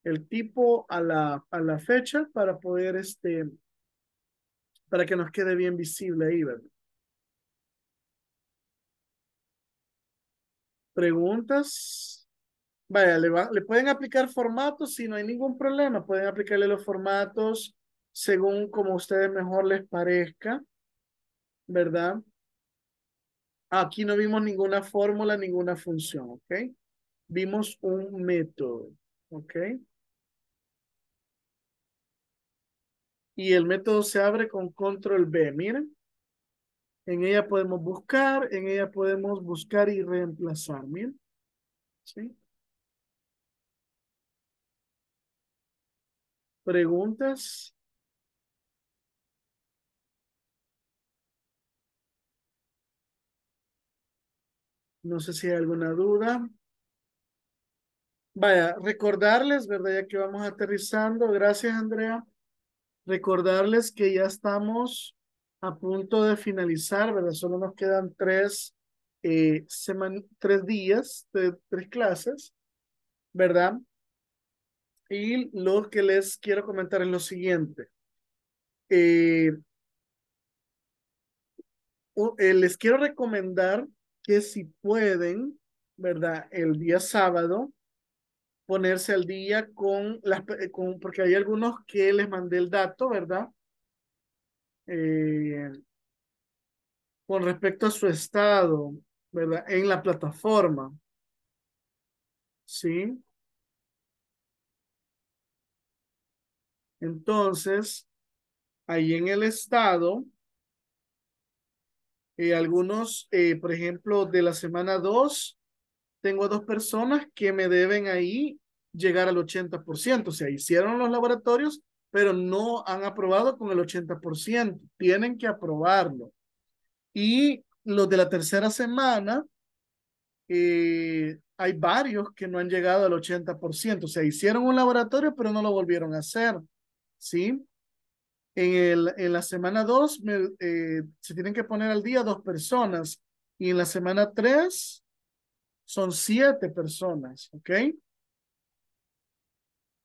el tipo a la fecha para poder, para que nos quede bien visible ahí, ¿verdad? ¿Preguntas? Vaya, le pueden aplicar formatos si no hay ningún problema. Pueden aplicarle los formatos según como a ustedes mejor les parezca, ¿verdad? Aquí no vimos ninguna fórmula, ninguna función, ¿ok? Vimos un método, ¿ok? Y el método se abre con control B, miren. En ella podemos buscar y reemplazar, miren. ¿Sí? ¿Preguntas? No sé si hay alguna duda. Vaya, recordarles, ¿verdad? Ya que vamos aterrizando. Gracias, Andrea. Recordarles que ya estamos a punto de finalizar, ¿verdad? Solo nos quedan 3 días, 3 clases, ¿verdad? Y lo que les quiero comentar es lo siguiente. Les quiero recomendar que si pueden, ¿verdad? El día sábado, ponerse al día porque hay algunos que les mandé el dato, ¿verdad? Con respecto a su estado, ¿verdad? En la plataforma. ¿Sí? Entonces, ahí en el estado, algunos, por ejemplo, de la semana 2, tengo a 2 personas que me deben ahí llegar al 80%. O sea, hicieron los laboratorios, pero no han aprobado con el 80%. Tienen que aprobarlo. Y los de la tercera semana, hay varios que no han llegado al 80%. O sea, hicieron un laboratorio, pero no lo volvieron a hacer. ¿Sí? En la semana 2 se tienen que poner al día 2 personas. Y en la semana 3 son 7 personas. ¿Ok?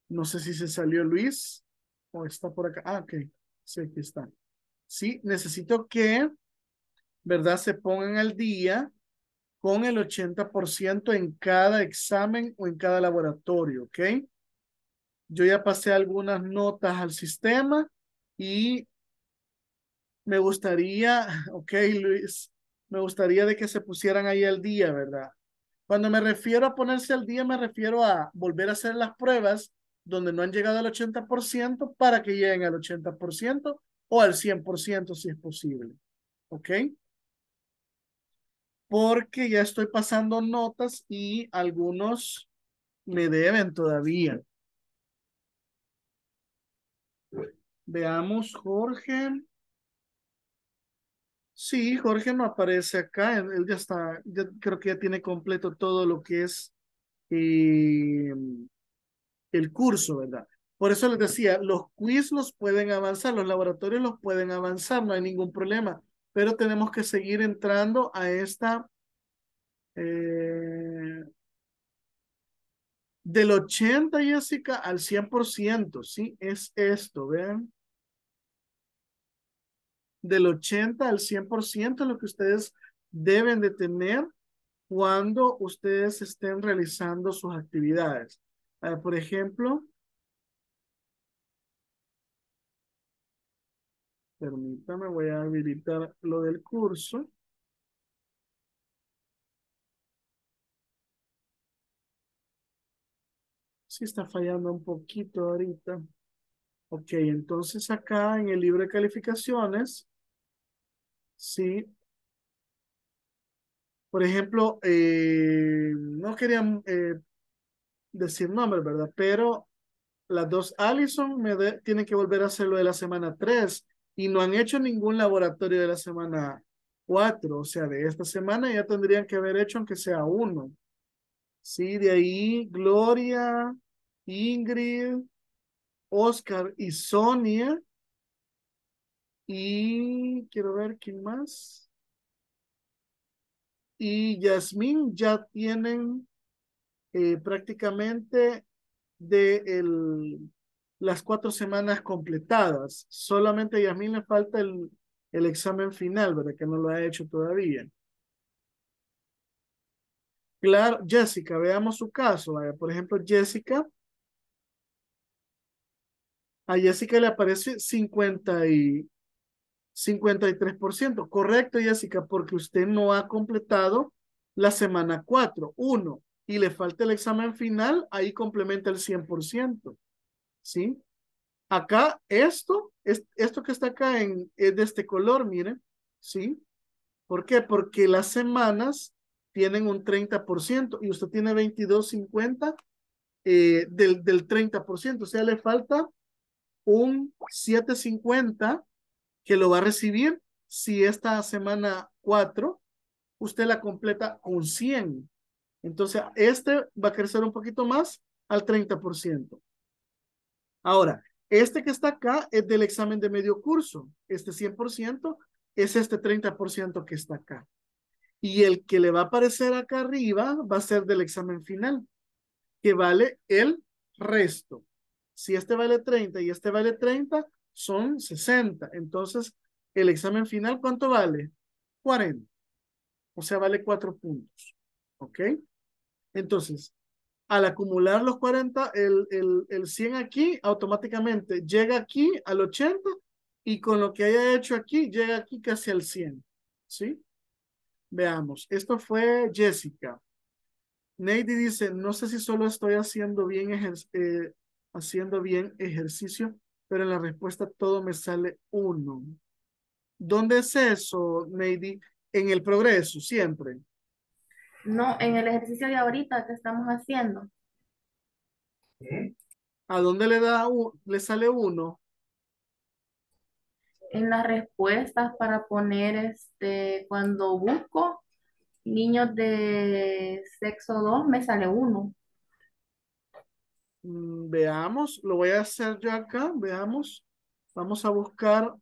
No sé si se salió Luis o está por acá. Ah, ok. Sí, aquí está. Sí, necesito que, ¿verdad? Se pongan al día con el 80% en cada examen o en cada laboratorio, ¿ok? Yo ya pasé algunas notas al sistema y me gustaría, ok, Luis, me gustaría de que se pusieran ahí al día, ¿verdad? Cuando me refiero a ponerse al día, me refiero a volver a hacer las pruebas donde no han llegado al 80% para que lleguen al 80% o al 100% si es posible, ¿ok? Porque ya estoy pasando notas y algunos me deben todavía. Veamos, Jorge. Sí, Jorge no aparece acá. Él ya está, ya creo que ya tiene completo todo lo que es el curso, ¿verdad? Por eso les decía, los quiz los pueden avanzar, los laboratorios los pueden avanzar, no hay ningún problema. Pero tenemos que seguir entrando a esta del 80, Jessica, al 100%, ¿sí? Es esto, vean. Del 80 al 100% es lo que ustedes deben de tener cuando ustedes estén realizando sus actividades. Por ejemplo, permítame, voy a habilitar lo del curso. Sí está fallando un poquito ahorita. Ok, entonces acá en el libro de calificaciones, sí. Por ejemplo, no querían decir nombres, ¿verdad? Pero las dos Alison tienen que volver a hacer lo de la semana 3. Y no han hecho ningún laboratorio de la semana 4. O sea, de esta semana ya tendrían que haber hecho aunque sea uno. Sí, de ahí Gloria, Ingrid, Oscar y Sonia. Y quiero ver quién más. Y Yasmin ya tienen prácticamente las 4 semanas completadas. Solamente a Yasmin le falta el examen final, ¿verdad? Que no lo ha hecho todavía. Claro, Jessica, veamos su caso, ¿vale? Por ejemplo, Jessica. A Jessica le aparece 53%. Correcto, Jessica, porque usted no ha completado la semana 4, 1, y le falta el examen final, ahí complementa el 100%. ¿Sí? Acá, esto que está acá es de este color, miren, ¿sí? ¿Por qué? Porque las semanas tienen un 30% y usted tiene 22.50 del 30%, o sea, le falta un 7.50 que lo va a recibir si esta semana 4 usted la completa con 100. Entonces, este va a crecer un poquito más al 30%. Ahora, este que está acá es del examen de medio curso. Este 100% es este 30% que está acá. Y el que le va a aparecer acá arriba va a ser del examen final, que vale el resto. Si este vale 30 y este vale 30, son 60. Entonces, el examen final, ¿cuánto vale? 40. O sea, vale 4 puntos. ¿Ok? Entonces, al acumular los 40, el 100 aquí, automáticamente llega aquí al 80 y con lo que haya hecho aquí, llega aquí casi al 100, ¿sí? Veamos, esto fue Jessica. Neidy dice, no sé si solo estoy haciendo bien ejercicio. pero en la respuesta todo me sale 1. ¿Dónde es eso, Neidy? En el progreso, siempre. No, en el ejercicio de ahorita que estamos haciendo. ¿A dónde le sale 1? En las respuestas para poner, cuando busco niños de sexo 2, me sale 1. Veamos, lo voy a hacer yo acá, veamos. Vamos a buscar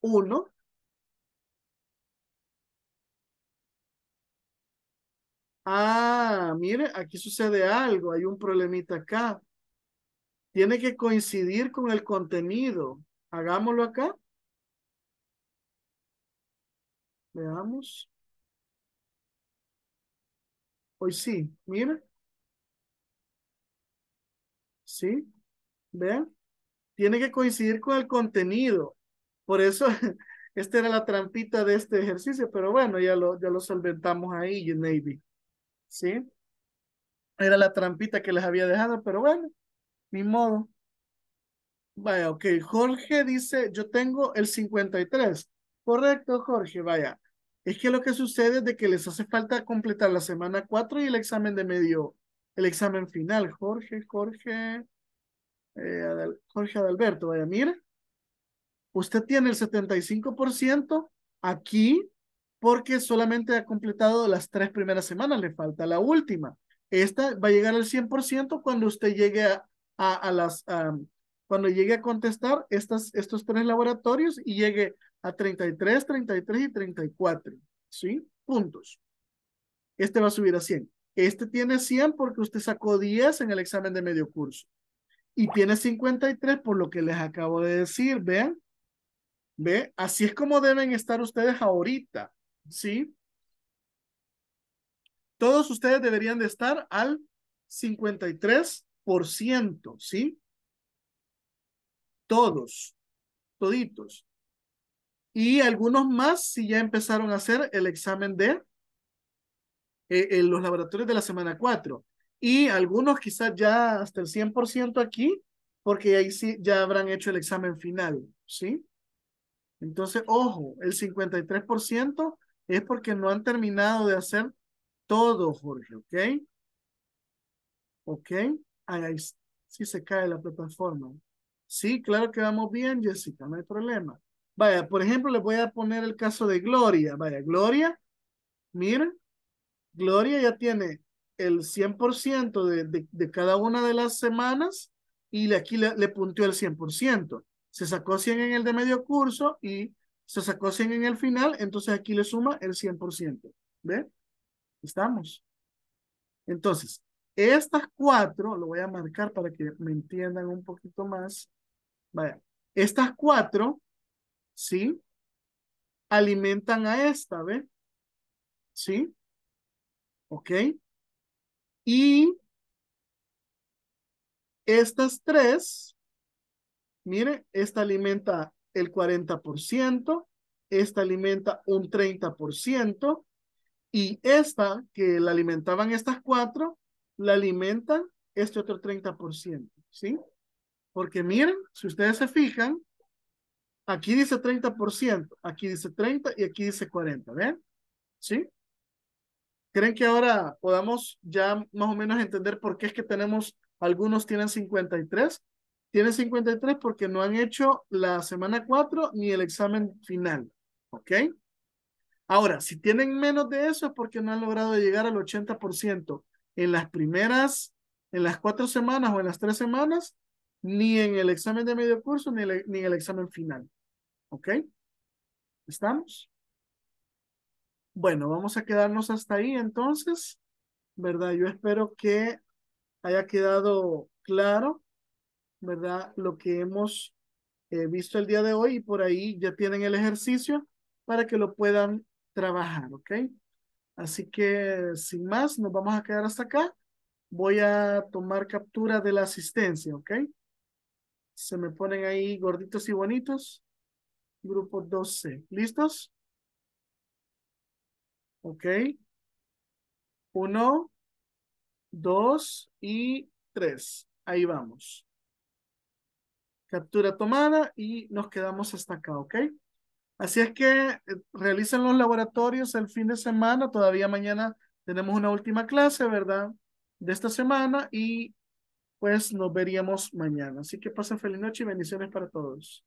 1. Ah, mire, aquí sucede algo, hay un problemita acá. Tiene que coincidir con el contenido. Hagámoslo acá. Veamos. Hoy sí, mire. Sí, vean. Tiene que coincidir con el contenido. Por eso, esta era la trampita de este ejercicio, pero bueno, ya lo solventamos ahí, Navy. ¿Sí? Era la trampita que les había dejado, pero bueno, ni modo. Vaya, ok, Jorge dice, yo tengo el 53. Correcto, Jorge, vaya. Es que lo que sucede es de que les hace falta completar la semana 4 y el examen de medio, el examen final. Jorge Adalberto, vaya, mira. Usted tiene el 75% aquí, porque solamente ha completado las 3 primeras semanas, le falta la última. Esta va a llegar al 100% cuando usted llegue cuando llegue a contestar estos 3 laboratorios y llegue a 33, 33 y 34, ¿sí? Puntos. Este va a subir a 100. Este tiene 100 porque usted sacó 10 en el examen de medio curso. Y tiene 53 por lo que les acabo de decir, vean. ¿Ve? Así es como deben estar ustedes ahorita. ¿Sí? Todos ustedes deberían de estar al 53%, ¿sí? Todos, toditos. Y algunos más si ya empezaron a hacer el examen de los laboratorios de la semana 4. Y algunos quizás ya hasta el 100% aquí, porque ahí sí ya habrán hecho el examen final, ¿sí? Entonces, ojo, el 53% es porque no han terminado de hacer todo, Jorge, ¿ok? ¿Ok? Ahí sí se cae la plataforma. Sí, claro que vamos bien, Jessica, no hay problema. Vaya, por ejemplo, les voy a poner el caso de Gloria. Vaya, Gloria, mira, Gloria ya tiene el 100% de cada una de las semanas y aquí le punteó el 100%. Se sacó 100 en el de medio curso y se sacó 100 en el final, entonces aquí le suma el 100%. ¿Ve? Estamos. Entonces, estas 4, lo voy a marcar para que me entiendan un poquito más. Vaya, estas 4, ¿sí? Alimentan a esta, ¿ve? ¿Sí? ¿Ok? Y estas 3... Mire, esta alimenta el 40%, esta alimenta un 30% y esta que la alimentaban estas 4, la alimentan este otro 30%, ¿sí? Porque miren, si ustedes se fijan, aquí dice 30%, aquí dice 30 y aquí dice 40, ¿ven? ¿Sí? ¿Creen que ahora podamos ya más o menos entender por qué es que tenemos, algunos tienen 53%? Tienen 53 porque no han hecho la semana 4 ni el examen final. ¿Ok? Ahora, si tienen menos de eso es porque no han logrado llegar al 80% en las primeras, en las 4 semanas o en las 3 semanas, ni en el examen de medio curso ni en el examen final. ¿Ok? ¿Estamos? Bueno, vamos a quedarnos hasta ahí entonces, ¿verdad? Yo espero que haya quedado claro, ¿verdad? Lo que hemos visto el día de hoy, y por ahí ya tienen el ejercicio para que lo puedan trabajar, ¿ok? Así que sin más, nos vamos a quedar hasta acá. Voy a tomar captura de la asistencia, ¿ok? Se me ponen ahí gorditos y bonitos. Grupo 12. ¿Listos? ¿Ok? 1, 2 y 3. Ahí vamos. captura tomada y nos quedamos hasta acá, ¿ok? Así es que realicen los laboratorios el fin de semana, todavía mañana tenemos una última clase, ¿verdad? De esta semana y pues nos veríamos mañana. Así que pasen feliz noche y bendiciones para todos.